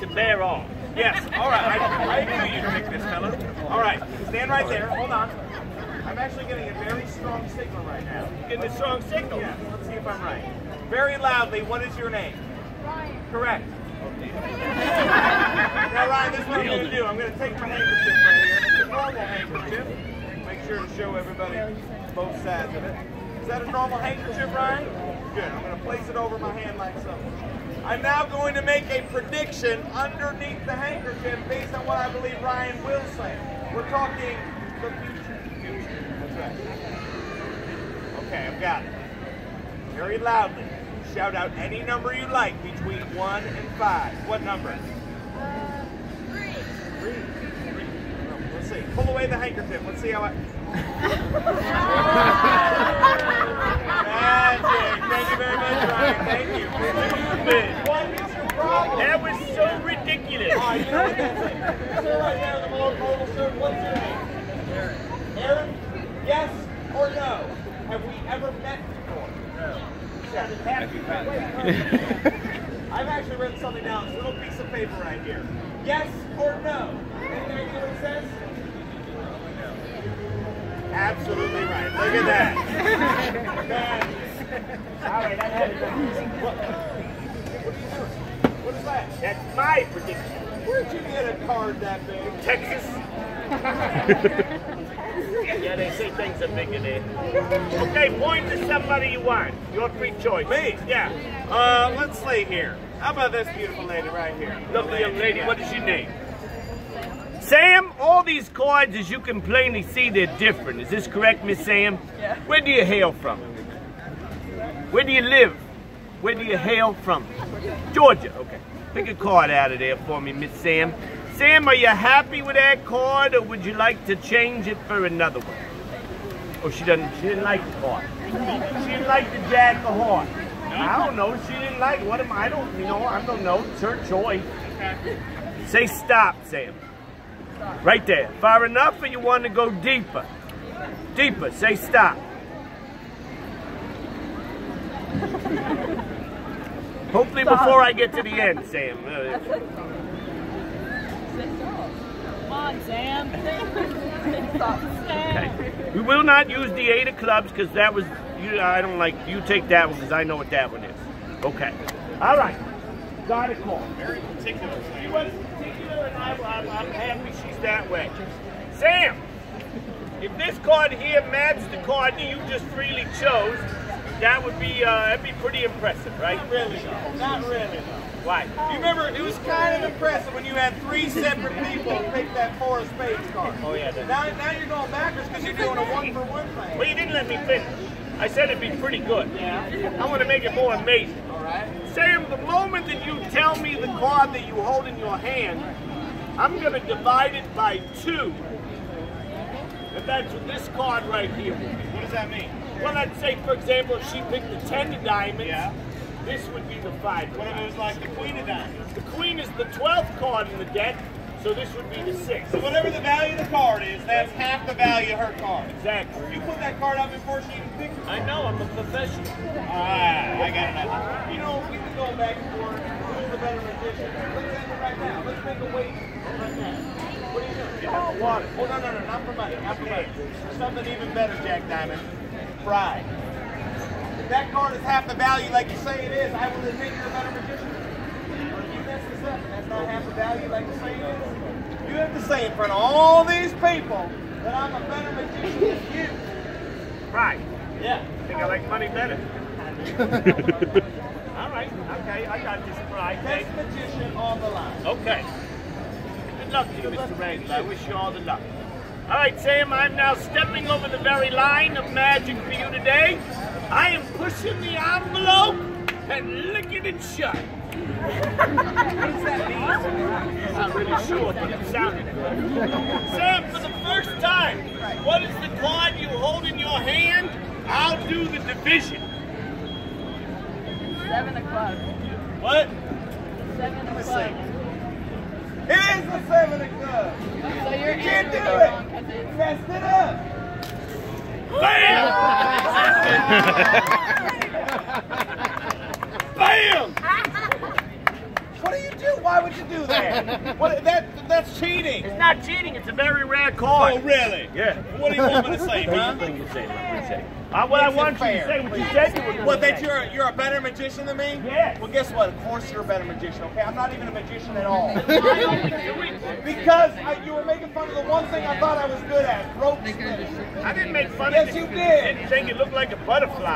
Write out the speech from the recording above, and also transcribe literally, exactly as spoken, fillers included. to bear on. Yes, all right, I, I knew you'd pick this fellow. All right, stand right there, hold on. I'm actually getting a very strong signal right now. You're getting a strong signal? Yeah, let's see if I'm right. Very loudly, what is your name? Ryan. Correct. Now, Ryan, this is what I'm going to do. I'm going to take my handkerchief right here. It's a normal handkerchief. Make sure to show everybody both sides of it. Is that a normal handkerchief, Ryan? Good. I'm going to place it over my hand like so. I'm now going to make a prediction underneath the handkerchief based on what I believe Ryan will say. We're talking the future. Future. That's right. Okay, I've got it. Very loudly. Shout out any number you like between one and five. What number? Uh, three. Three. Three. Well, let's see. Pull away the handkerchief. Let's see how I... Magic. Thank you very much, Ryan. Thank you. What is your problem? That was so ridiculous. All right, you know what I'm saying? Right now in the local service, what's your name? Aaron. Aaron? Yes or no? Have we ever met before? No. I've actually written something down, this little piece of paper right here. Yes or no? Any idea what it says? Absolutely right. Look at that. Alright, I had it. What, what are you doing? What is that? That's my prediction. Where did you get a card that big? Texas. Yeah, they say things are bigger there. Okay, point to somebody you want. Your free choice. Me? Yeah. Uh, let's see here. How about this beautiful lady right here? Lovely young lady. What is your name? Sam, all these cards, as you can plainly see, they're different. Is this correct, Miss Sam? Yeah. Where do you hail from? Where do you live? Where do you hail from? Georgia. Okay. Pick a card out of there for me, Miss Sam. Sam, are you happy with that card, or would you like to change it for another one? Oh, she doesn't. She didn't like the card. She didn't like the jack of hearts. I don't know. She didn't like. What am I? I don't. You know. I don't know. It's her choice. Say stop, Sam. Right there. Far enough, or you want to go deeper? Deeper. Say stop. Hopefully, stop. Before I get to the end, Sam. Uh, Come on, Sam. Okay. We will not use the eight of clubs because that was, you, I don't like, you take that one because I know what that one is. Okay. All right. Got a call. Very particular. She was particular and I, I, I'm happy she's that way. Sam, if this card here matched the card that you just freely chose, that would be, uh, that'd be pretty impressive, right? Not really, though. Not really, though. Why? You remember, it was kind of impressive when you had three separate people pick that four of spades card. Oh, yeah. Now, now you're going backwards because you're doing a one-for-one thing. Well, you didn't let me finish. I said it'd be pretty good. Yeah. I want to make it more amazing. All right. Sam, the moment that you tell me the card that you hold in your hand, I'm going to divide it by two. And that's this card right here. What does that mean? Well, let's say, for example, if she picked the ten of diamonds, yeah. This would be the five. What if it was like the queen of diamonds? The queen is the twelfth card in the deck, so this would be the sixth. So whatever the value of the card is, that's half the value of her card. Exactly. You put that card up before she even picked it. I know, I'm a professional. Ah, I got it. You know, we've been going back and forth. Who's the better magician? Let's end it right now. Let's make a wait right now. What are you doing? Yeah. Oh, water. Oh, no, no, no, not for money. Not for money. Something even better, Jack Diamond. Pride. If that card is half the value, like you say it is, I will admit you're a better magician. But if you mess this up and that's not half the value, like you say it is, you have to say in front of all these people that I'm a better magician than you. Right. Yeah. I think I like money better. All right. Okay. I got this pride. Best magician on the line. Okay. Good luck to you, Mister Rainier. I wish you all the luck. All right, Sam, I'm now stepping over the very line of magic for you today. I am pushing the envelope and licking it shut. What does that mean? I'm not really sure, but it sounded good. Sam, for the first time, what is the card you hold in your hand? I'll do the division. Seven o'clock. What? Seven o'clock. It is the seven o'clock. So you're you can't do it. Messed it up! Bam! Bam! What do you do? Why would you do that? What, that that's cheating. It's not cheating. It's a very rare card. Oh, really? Yeah. What do you want me to say, huh? What do you say? I, what I wanted you to say, what you said you were going to say. Well, that you're, you're a better magician than me? Yeah. Well, guess what? Of course you're a better magician, okay? I'm not even a magician at all. Why are we doing it? Because I, you were making fun of the one thing I thought I was good at, rope spinning. I didn't make fun of it. Yes, you did. You didn't think it looked like a butterfly.